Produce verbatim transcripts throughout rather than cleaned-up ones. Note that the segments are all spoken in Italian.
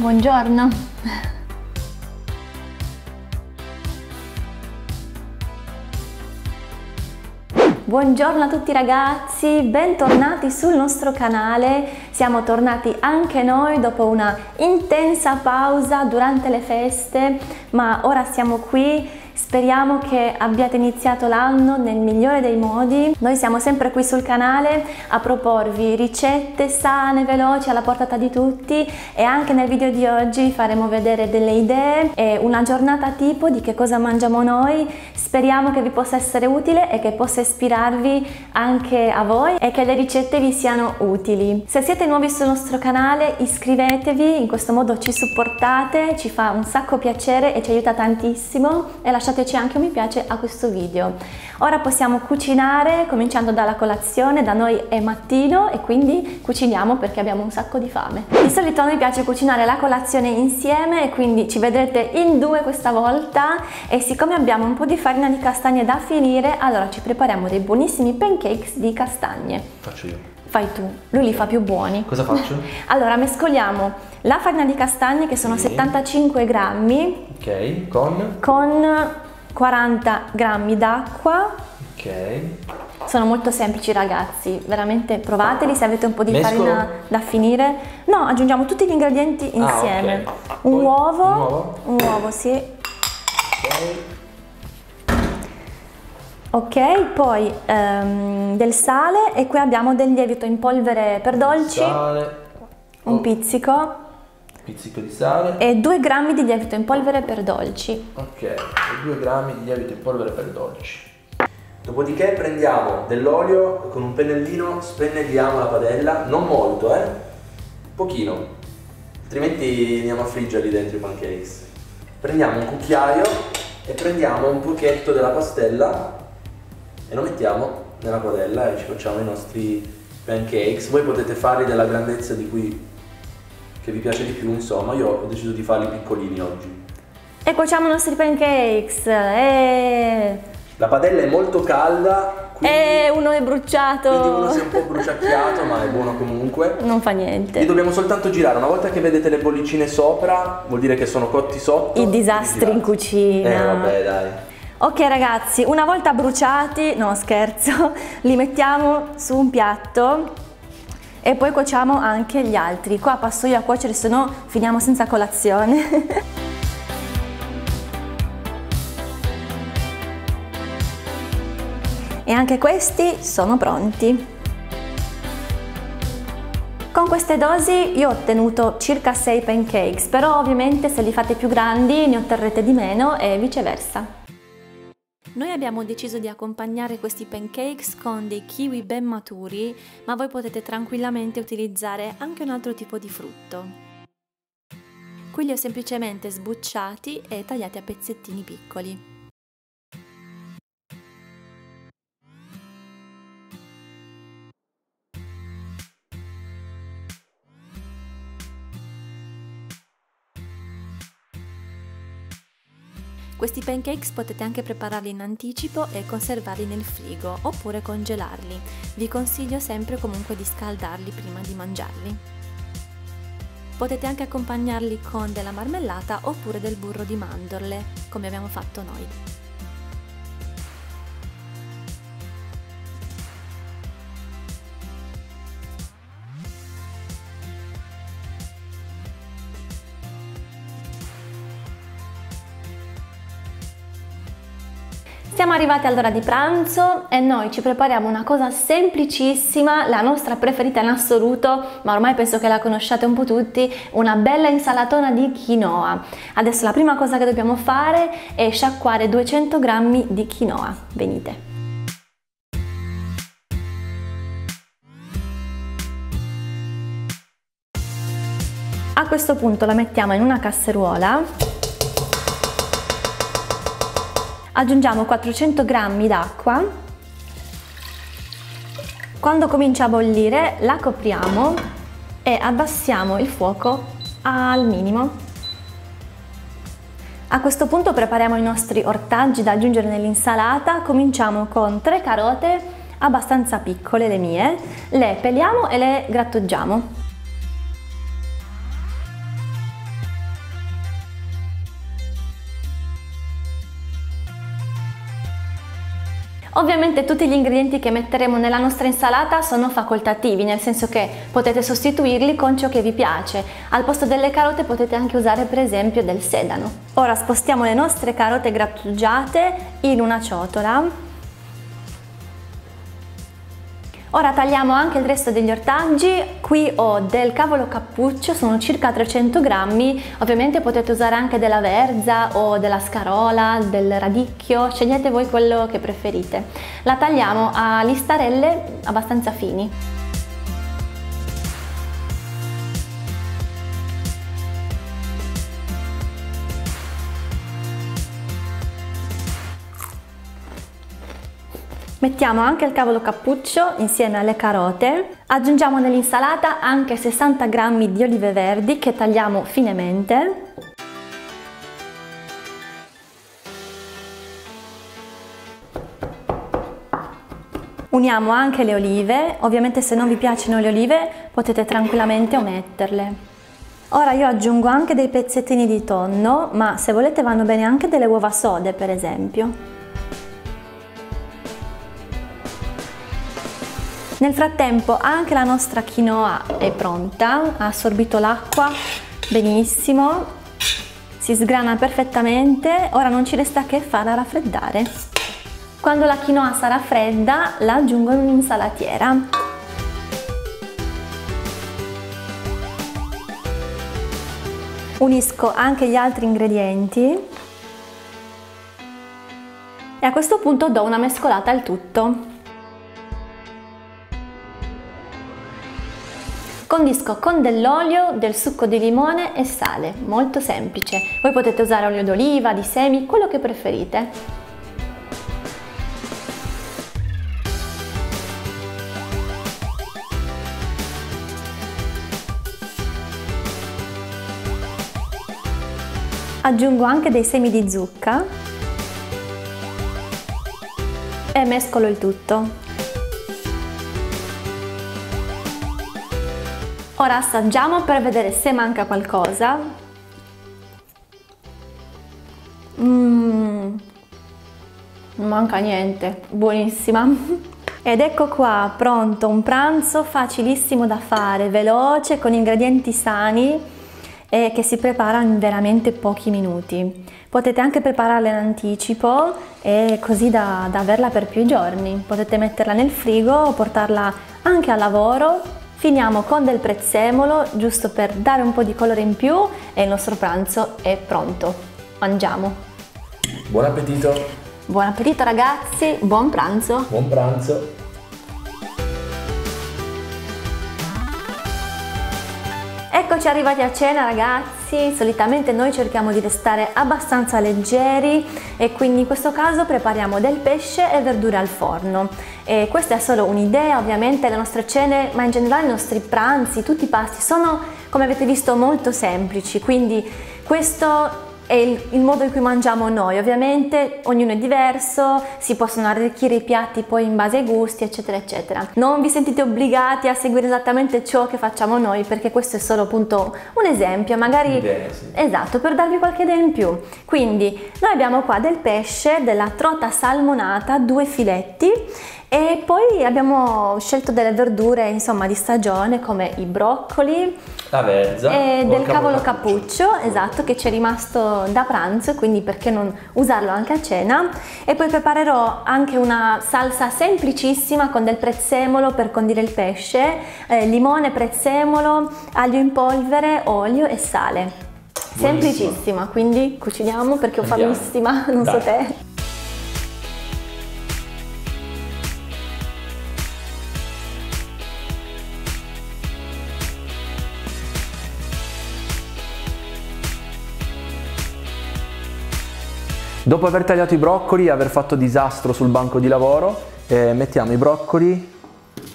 Buongiorno! Buongiorno a tutti ragazzi, bentornati sul nostro canale. Siamo tornati anche noi dopo una intensa pausa durante le feste, ma ora siamo qui. Speriamo che abbiate iniziato l'anno nel migliore dei modi. Noi siamo sempre qui sul canale a proporvi ricette sane, veloci, alla portata di tutti, e anche nel video di oggi faremo vedere delle idee e una giornata tipo di che cosa mangiamo noi. Speriamo che vi possa essere utile e che possa ispirarvi anche a voi e che le ricette vi siano utili. Se siete nuovi sul nostro canale iscrivetevi, in questo modo ci supportate, ci fa un sacco piacere e ci aiuta tantissimo, e lasciate anche un mi piace a questo video. Ora possiamo cucinare cominciando dalla colazione. Da noi è mattino e quindi cuciniamo perché abbiamo un sacco di fame. Di solito a noi piace cucinare la colazione insieme e quindi ci vedrete in due questa volta, e siccome abbiamo un po' di farina di castagne da finire, allora ci prepariamo dei buonissimi pancakes di castagne. Faccio io. Fai tu, lui li fa più buoni. Cosa faccio? Allora mescoliamo la farina di castagne, che sono sì. settantacinque grammi. Ok, con? Con quaranta grammi d'acqua. Ok. Sono molto semplici ragazzi, veramente provateli se avete un po' di Mescolo. farina da finire. No, aggiungiamo tutti gli ingredienti insieme. Ah, okay. un, uovo, un uovo, un uovo, sì. Ok, okay, poi um, del sale, e qui abbiamo del lievito in polvere per dolci. Sale. Un oh. pizzico. Pizzico di sale e due grammi di lievito in polvere per dolci. Ok, due grammi di lievito in polvere per dolci. Dopodiché prendiamo dell'olio, con un pennellino spennelliamo la padella, non molto, eh? Pochino, altrimenti andiamo a friggerli dentro i pancakes. Prendiamo un cucchiaio e prendiamo un pochetto della pastella e lo mettiamo nella padella e ci facciamo i nostri pancakes. Voi potete farli della grandezza di cui che vi piace di più, insomma. Io ho deciso di farli piccolini oggi. E cuociamo i nostri pancakes. E... la padella è molto calda, quindi... e uno è bruciato. Quindi uno si è un po' bruciacchiato, ma è buono comunque. Non fa niente. Li dobbiamo soltanto girare. Una volta che vedete le bollicine sopra, vuol dire che sono cotti sotto. I disastri in cucina. Eh vabbè, dai. Ok ragazzi, una volta bruciati, no scherzo, li mettiamo su un piatto. E poi cuociamo anche gli altri. Qua passo io a cuocere, se no finiamo senza colazione. E anche questi sono pronti. Con queste dosi io ho ottenuto circa sei pancakes, però ovviamente se li fate più grandi ne otterrete di meno e viceversa. Noi abbiamo deciso di accompagnare questi pancakes con dei kiwi ben maturi, ma voi potete tranquillamente utilizzare anche un altro tipo di frutto. Qui li ho semplicemente sbucciati e tagliati a pezzettini piccoli. Questi pancakes potete anche prepararli in anticipo e conservarli nel frigo, oppure congelarli. Vi consiglio sempre comunque di scaldarli prima di mangiarli. Potete anche accompagnarli con della marmellata oppure del burro di mandorle, come abbiamo fatto noi. Siamo arrivati all'ora di pranzo e noi ci prepariamo una cosa semplicissima, la nostra preferita in assoluto, ma ormai penso che la conosciate un po' tutti, una bella insalatona di quinoa. Adesso la prima cosa che dobbiamo fare è sciacquare duecento grammi di quinoa. Venite. A questo punto la mettiamo in una casseruola. Aggiungiamo quattrocento grammi d'acqua. Quando comincia a bollire la copriamo e abbassiamo il fuoco al minimo. A questo punto prepariamo i nostri ortaggi da aggiungere nell'insalata. Cominciamo con tre carote abbastanza piccole, le mie. Le peliamo e le grattugiamo. Ovviamente tutti gli ingredienti che metteremo nella nostra insalata sono facoltativi, nel senso che potete sostituirli con ciò che vi piace. Al posto delle carote potete anche usare per esempio del sedano. Ora spostiamo le nostre carote grattugiate in una ciotola. Ora tagliamo anche il resto degli ortaggi. Qui ho del cavolo cappuccio, sono circa trecento grammi, ovviamente potete usare anche della verza o della scarola, del radicchio, scegliete voi quello che preferite. La tagliamo a listarelle abbastanza fini. Mettiamo anche il cavolo cappuccio insieme alle carote, aggiungiamo nell'insalata anche sessanta grammi di olive verdi che tagliamo finemente. Uniamo anche le olive, ovviamente se non vi piacciono le olive potete tranquillamente ometterle. Ora io aggiungo anche dei pezzettini di tonno, ma se volete vanno bene anche delle uova sode per esempio. Nel frattempo anche la nostra quinoa è pronta, ha assorbito l'acqua benissimo, si sgrana perfettamente, ora non ci resta che farla raffreddare. Quando la quinoa sarà fredda la aggiungo in un'insalatiera. Unisco anche gli altri ingredienti e a questo punto do una mescolata al tutto. Condisco con dell'olio, del succo di limone e sale, molto semplice. Voi potete usare olio d'oliva, di semi, quello che preferite. Aggiungo anche dei semi di zucca e mescolo il tutto. Ora assaggiamo per vedere se manca qualcosa. Mm, non manca niente, buonissima. Ed ecco qua pronto un pranzo facilissimo da fare, veloce, con ingredienti sani e che si prepara in veramente pochi minuti. Potete anche prepararla in anticipo e così da, da averla per più giorni. Potete metterla nel frigo o portarla anche al lavoro. Finiamo con del prezzemolo, giusto per dare un po' di colore in più, e il nostro pranzo è pronto. Mangiamo! Buon appetito! Buon appetito ragazzi, buon pranzo! Buon pranzo! Eccoci arrivati a cena ragazzi, solitamente noi cerchiamo di restare abbastanza leggeri e quindi in questo caso prepariamo del pesce e verdure al forno. E questa è solo un'idea, ovviamente le nostre cene, ma in generale i nostri pranzi, tutti i pasti sono, come avete visto, molto semplici, quindi questo è il, il modo in cui mangiamo noi. Ovviamente ognuno è diverso, si possono arricchire i piatti poi in base ai gusti eccetera eccetera. Non vi sentite obbligati a seguire esattamente ciò che facciamo noi, perché questo è solo appunto un esempio, magari idea, sì. Esatto, per darvi qualche idea in più. Quindi noi abbiamo qua del pesce, della trota salmonata, due filetti, e poi abbiamo scelto delle verdure insomma di stagione come i broccoli, la verza e del cavolo cappuccio, esatto, che ci è rimasto da pranzo, quindi perché non usarlo anche a cena. E poi preparerò anche una salsa semplicissima con del prezzemolo per condire il pesce, eh, limone, prezzemolo, aglio in polvere, olio e sale. Buonissimo. Semplicissima, quindi cuciniamo perché ho famissima, non Dai. so te. Dopo aver tagliato i broccoli e aver fatto disastro sul banco di lavoro, eh, mettiamo i broccoli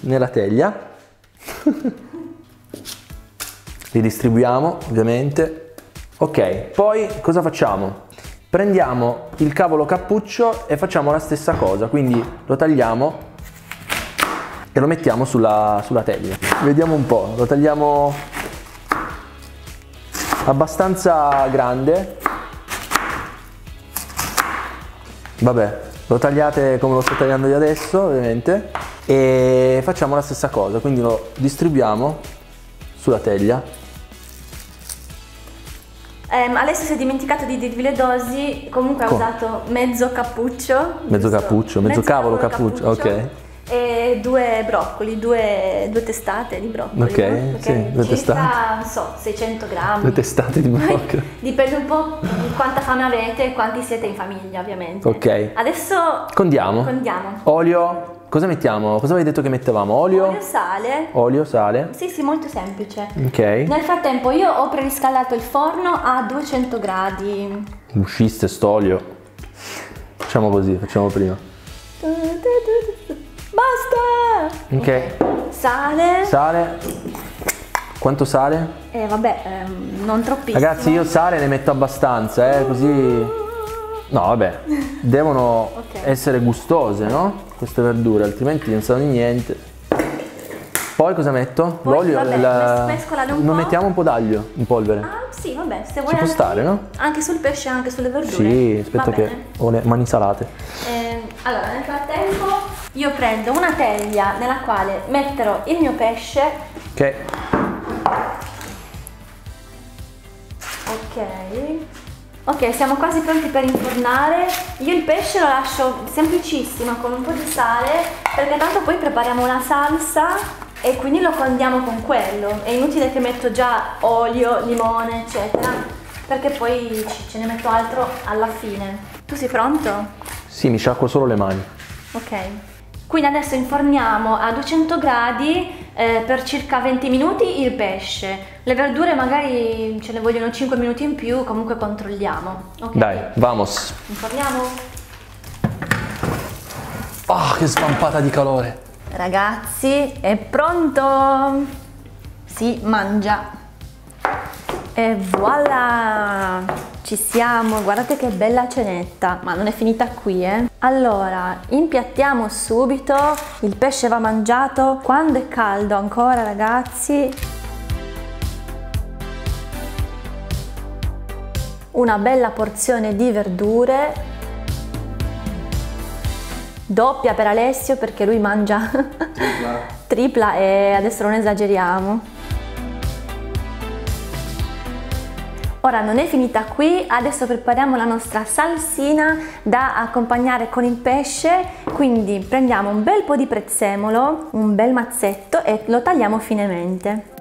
nella teglia, li distribuiamo ovviamente. Ok, poi cosa facciamo? Prendiamo il cavolo cappuccio e facciamo la stessa cosa, quindi lo tagliamo e lo mettiamo sulla, sulla teglia. Vediamo un po', lo tagliamo abbastanza grande. Vabbè, lo tagliate come lo sto tagliando io adesso, ovviamente, e facciamo la stessa cosa, quindi lo distribuiamo sulla teglia. Eh, Alessio si è dimenticato di dirvi le dosi, comunque ha Con. usato mezzo cappuccio. Mezzo cappuccio, mezzo, mezzo cavolo cappuccio, cappuccio, ok. E due broccoli, due, due testate di broccoli. Ok, okay. Sì, due testate. Non so, seicento grammi. Due testate di broccoli. Dipende un po' di quanta fame avete e quanti siete in famiglia, ovviamente. Ok. Adesso condiamo. Condiamo. Olio. Cosa mettiamo? Cosa avevi detto che mettevamo? Olio? Olio, sale. Olio, sale. Sì, sì, molto semplice. Ok. Nel frattempo io ho preriscaldato il forno a duecento gradi. Usciste st'olio. Facciamo così, facciamo prima. Basta! Ok. Okay. Sale. Sale. Quanto sale? Eh vabbè, ehm, non troppissimo. Ragazzi, io sale ne metto abbastanza, eh, così... No, vabbè, devono okay. essere gustose, no? Queste verdure, altrimenti non sanno di niente. Poi cosa metto? L'olio, la... Non po'. mettiamo un po' d'aglio in polvere. Ah, sì, vabbè, se vuoi. Ci può stare, no? Anche sul pesce, anche sulle verdure. Sì, aspetta che ho le mani salate. Eh, allora, nel frattempo io prendo una teglia nella quale metterò il mio pesce. Ok. Ok. Ok, siamo quasi pronti per infornare. Io il pesce lo lascio semplicissimo con un po' di sale, perché tanto poi prepariamo una salsa e quindi lo condiamo con quello. È inutile che metto già olio, limone, eccetera, perché poi ce ne metto altro alla fine. Tu sei pronto? Sì, mi sciacquo solo le mani. Ok. Quindi adesso inforniamo a duecento gradi eh, per circa venti minuti il pesce. Le verdure magari ce ne vogliono cinque minuti in più, comunque controlliamo. Okay. Dai, vamos! Inforniamo! Ah, oh, che svampata di calore! Ragazzi, è pronto! Si mangia! E voilà! Ci siamo! Guardate che bella cenetta! Ma non è finita qui, eh! Allora, impiattiamo subito, il pesce va mangiato quando è caldo ancora, ragazzi! Una bella porzione di verdure, doppia per Alessio perché lui mangia tripla, tripla e adesso non esageriamo. Ora non è finita qui, adesso prepariamo la nostra salsina da accompagnare con il pesce, quindi prendiamo un bel po' di prezzemolo, un bel mazzetto e lo tagliamo finemente.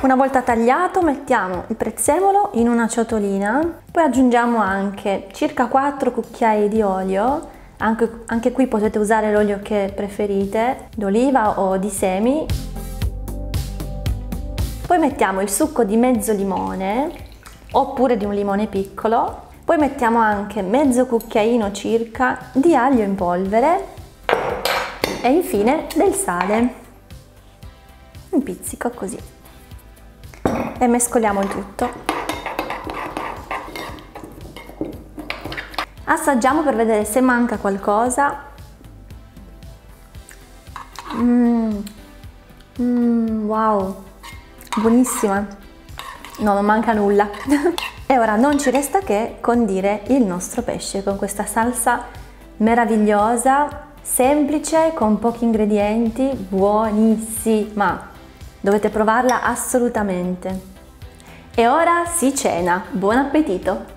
Una volta tagliato mettiamo il prezzemolo in una ciotolina, poi aggiungiamo anche circa quattro cucchiai di olio, anche, anche qui potete usare l'olio che preferite, d'oliva o di semi. Poi mettiamo il succo di mezzo limone, oppure di un limone piccolo, poi mettiamo anche mezzo cucchiaino circa di aglio in polvere e infine del sale, un pizzico così. E mescoliamo il tutto. Assaggiamo per vedere se manca qualcosa. Mm. Mm, wow, buonissima! No, non manca nulla. E ora non ci resta che condire il nostro pesce con questa salsa meravigliosa, semplice, con pochi ingredienti, buonissima! Dovete provarla assolutamente. E ora si cena. Buon appetito!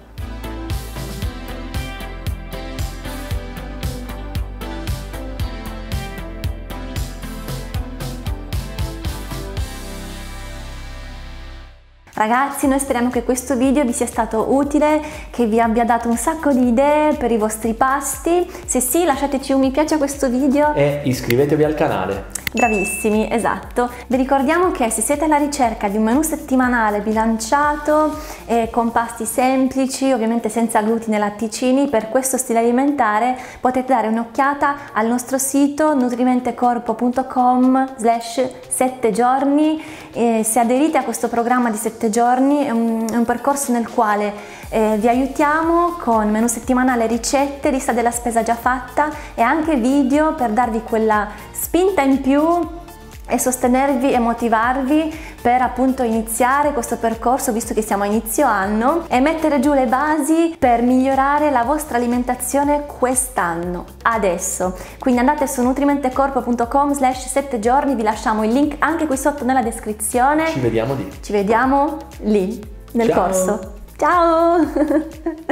Ragazzi, noi speriamo che questo video vi sia stato utile, che vi abbia dato un sacco di idee per i vostri pasti. Se sì, lasciateci un mi piace a questo video e iscrivetevi al canale. Bravissimi, esatto. Vi ricordiamo che se siete alla ricerca di un menù settimanale bilanciato eh, con pasti semplici, ovviamente senza glutine e latticini, per questo stile alimentare potete dare un'occhiata al nostro sito nutrimentecorpo punto com slash sette giorni. Eh, se aderite a questo programma di sette giorni è un, è un percorso nel quale eh, vi aiutiamo con menù settimanale, ricette, lista della spesa già fatta e anche video per darvi quella spinta in più e sostenervi e motivarvi per appunto iniziare questo percorso, visto che siamo a inizio anno, e mettere giù le basi per migliorare la vostra alimentazione quest'anno, adesso. Quindi andate su nutrimentecorpo punto com slash sette giorni, vi lasciamo il link anche qui sotto nella descrizione. Ci vediamo lì. Ci vediamo lì, nel Ciao. corso. Ciao!